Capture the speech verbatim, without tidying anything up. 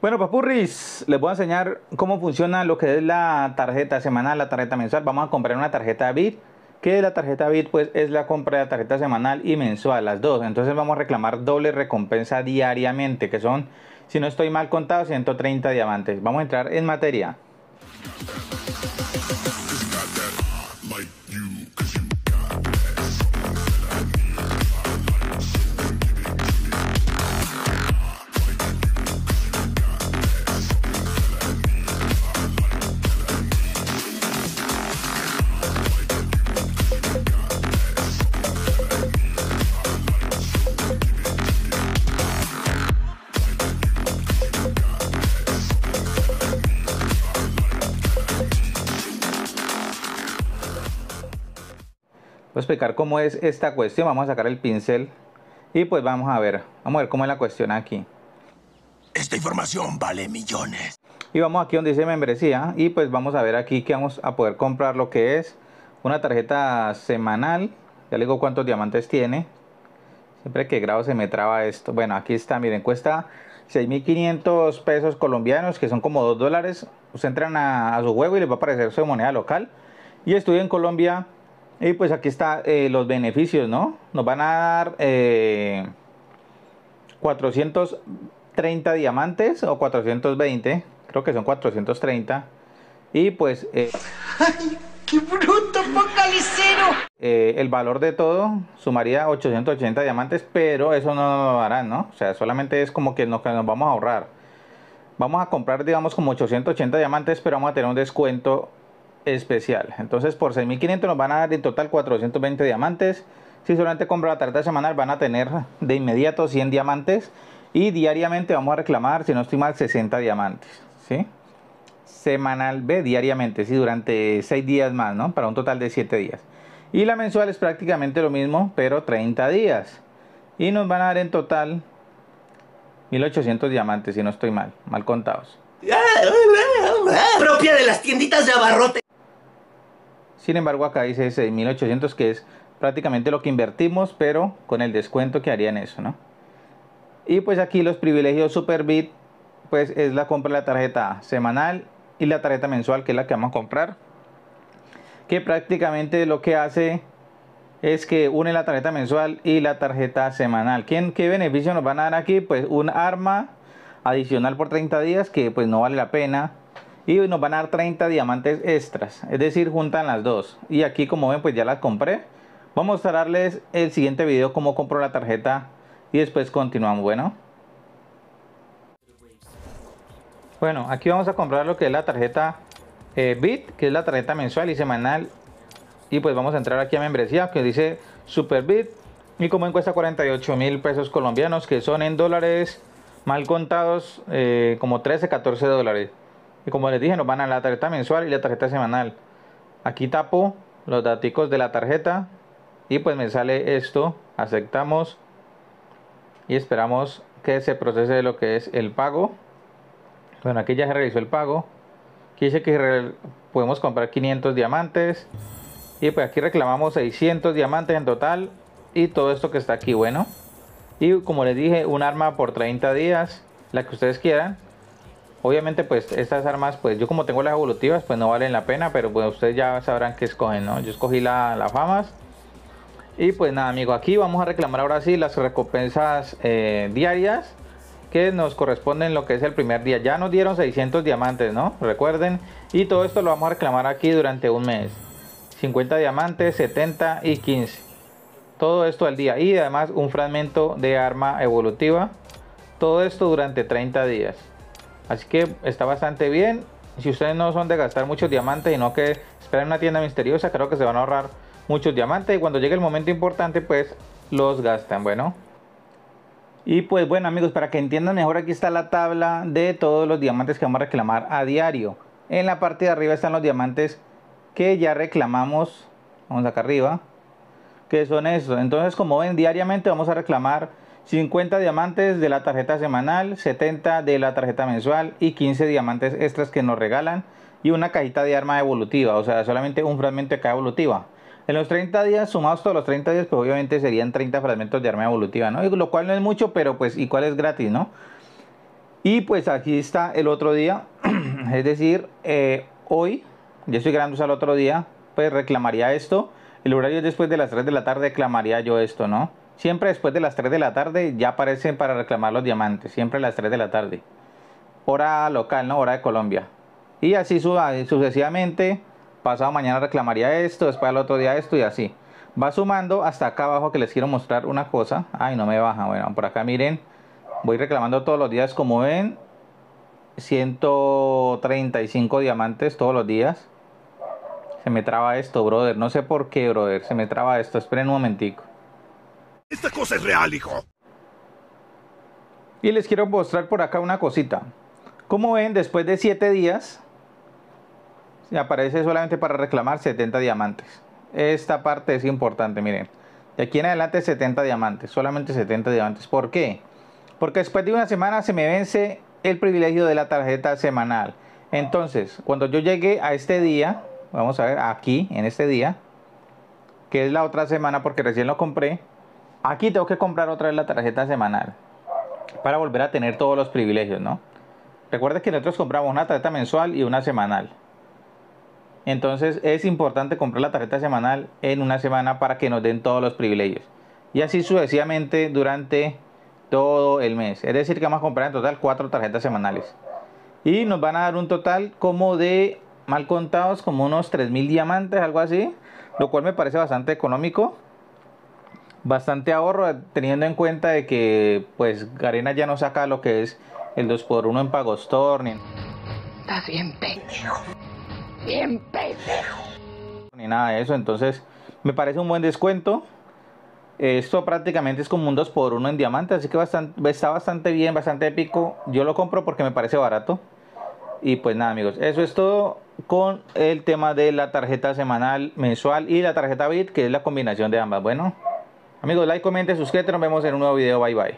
Bueno, papurris, les voy a enseñar cómo funciona lo que es la tarjeta semanal, la tarjeta mensual. Vamos a comprar una tarjeta V I P, que la tarjeta V I P pues es la compra de la tarjeta semanal y mensual, las dos. Entonces vamos a reclamar doble recompensa diariamente, que son, si no estoy mal contado, ciento treinta diamantes. Vamos a entrar en materia. Voy a explicar cómo es esta cuestión. Vamos a sacar el pincel y pues vamos a ver. Vamos a ver cómo es la cuestión aquí. Esta información vale millones. Y vamos aquí donde dice membresía. Y pues vamos a ver aquí que vamos a poder comprar lo que es una tarjeta semanal. Ya le digo cuántos diamantes tiene. Siempre que grabo se me traba esto. Bueno, aquí está. Miren, cuesta seis mil quinientos pesos colombianos, que son como dos dólares. Ustedes entran a, a su juego y les va a aparecer su moneda local. Y estudio en Colombia. Y pues aquí está eh, los beneficios, ¿no? Nos van a dar eh, cuatrocientos treinta diamantes o cuatrocientos veinte. Creo que son cuatrocientos treinta. Y pues... Eh, ¡ay, qué bruto focalicero! Eh, el valor de todo sumaría ochocientos ochenta diamantes, pero eso no lo harán, ¿no? O sea, solamente es como que nos, que nos vamos a ahorrar. Vamos a comprar, digamos, como ochocientos ochenta diamantes, pero vamos a tener un descuento especial. Entonces por seis mil quinientos nos van a dar en total cuatrocientos veinte diamantes. Si solamente compra la tarjeta semanal van a tener de inmediato cien diamantes y diariamente vamos a reclamar, si no estoy mal, sesenta diamantes, ¿sí? Semanal B diariamente, sí, durante seis días más, ¿no? Para un total de siete días. Y la mensual es prácticamente lo mismo, pero treinta días. Y nos van a dar en total mil ochocientos diamantes, si no estoy mal, mal contados. Propia de las tienditas de abarrote. Sin embargo, acá dice seis mil ochocientos, que es prácticamente lo que invertimos, pero con el descuento que haría en eso, ¿no? Y pues aquí los privilegios Superbit, pues es la compra de la tarjeta semanal y la tarjeta mensual, que es la que vamos a comprar. Que prácticamente lo que hace es que une la tarjeta mensual y la tarjeta semanal. ¿Qué, qué beneficio nos van a dar aquí? Pues un arma adicional por treinta días, que pues no vale la pena. Y nos van a dar treinta diamantes extras, es decir, juntan las dos. Y aquí, como ven, pues ya las compré. Voy a mostrarles el siguiente video cómo compro la tarjeta y después continuamos. Bueno, bueno, aquí vamos a comprar lo que es la tarjeta eh, V I P, que es la tarjeta mensual y semanal. Y pues vamos a entrar aquí a membresía, que dice Super V I P. Y como ven, cuesta cuarenta y ocho mil pesos colombianos, que son en dólares mal contados, eh, como trece, catorce dólares. Y como les dije, nos van a la tarjeta mensual y la tarjeta semanal. Aquí tapo los daticos de la tarjeta y pues me sale esto. Aceptamos y esperamos que se procese lo que es el pago. Bueno, aquí ya se realizó el pago. Aquí dice que podemos comprar quinientos diamantes. Y pues aquí reclamamos seiscientos diamantes en total. Y todo esto que está aquí, bueno. Y como les dije, un arma por treinta días, la que ustedes quieran. Obviamente pues estas armas, pues yo como tengo las evolutivas, pues no valen la pena, pero pues ustedes ya sabrán qué escogen, ¿no? Yo escogí la, las famas. Y pues nada, amigo, aquí vamos a reclamar ahora sí las recompensas eh, diarias que nos corresponden lo que es el primer día. Ya nos dieron seiscientos diamantes, ¿no? Recuerden. Y todo esto lo vamos a reclamar aquí durante un mes. cincuenta diamantes, setenta y quince. Todo esto al día. Y además un fragmento de arma evolutiva. Todo esto durante treinta días. Así que está bastante bien. Si ustedes no son de gastar muchos diamantes, sino que esperan una tienda misteriosa, creo que se van a ahorrar muchos diamantes. Y cuando llegue el momento importante, pues los gastan, bueno. Y pues bueno, amigos, para que entiendan mejor, aquí está la tabla de todos los diamantes que vamos a reclamar a diario. En la parte de arriba están los diamantes que ya reclamamos. Vamos acá arriba, que son estos. Entonces, como ven, diariamente vamos a reclamar cincuenta diamantes de la tarjeta semanal, setenta de la tarjeta mensual y quince diamantes extras que nos regalan y una cajita de arma evolutiva, o sea, solamente un fragmento de cada evolutiva. En los treinta días, sumados todos los treinta días, pues obviamente serían treinta fragmentos de arma evolutiva, ¿no? Lo cual no es mucho, pero pues igual es gratis, ¿no? Y pues aquí está el otro día, es decir, eh, hoy, ya estoy grabando al otro día, pues reclamaría esto. El horario es después de las tres de la tarde, reclamaría yo esto, ¿no? Siempre después de las tres de la tarde ya aparecen para reclamar los diamantes, siempre a las tres de la tarde. Hora local, ¿no? Hora de Colombia. Y así su sucesivamente, pasado mañana reclamaría esto, después al otro día esto y así. Va sumando hasta acá abajo que les quiero mostrar una cosa. Ay, no me baja. Bueno, por acá miren, voy reclamando todos los días, como ven, ciento treinta y cinco diamantes todos los días. Se me traba esto, brother. No sé por qué, brother. Se me traba esto. Esperen un momentico. Esta cosa es real, hijo. Y les quiero mostrar por acá una cosita. Como ven, después de siete días, aparece solamente para reclamar setenta diamantes. Esta parte es importante, miren. De aquí en adelante setenta diamantes. Solamente setenta diamantes. ¿Por qué? Porque después de una semana se me vence el privilegio de la tarjeta semanal. Entonces, cuando yo llegué a este día, vamos a ver aquí, en este día, que es la otra semana porque recién lo compré, aquí tengo que comprar otra vez la tarjeta semanal para volver a tener todos los privilegios, ¿no? Recuerden que nosotros compramos una tarjeta mensual y una semanal. Entonces es importante comprar la tarjeta semanal en una semana para que nos den todos los privilegios. Y así sucesivamente durante todo el mes. Es decir, que vamos a comprar en total cuatro tarjetas semanales. Y nos van a dar un total como de, mal contados, como unos tres mil diamantes, algo así. Lo cual me parece bastante económico. Bastante ahorro, teniendo en cuenta de que pues Garena ya no saca lo que es el dos por uno en Pagostor. Ni... Estás bien pendejo. Bien pendejo. Ni nada de eso, entonces me parece un buen descuento. Esto prácticamente es como un dos por uno en diamante, así que bastante, está bastante bien, bastante épico. Yo lo compro porque me parece barato. Y pues nada, amigos, eso es todo con el tema de la tarjeta semanal, mensual y la tarjeta bit, que es la combinación de ambas. Bueno, amigos, like, comente, suscríbete, nos vemos en un nuevo video. Bye, bye.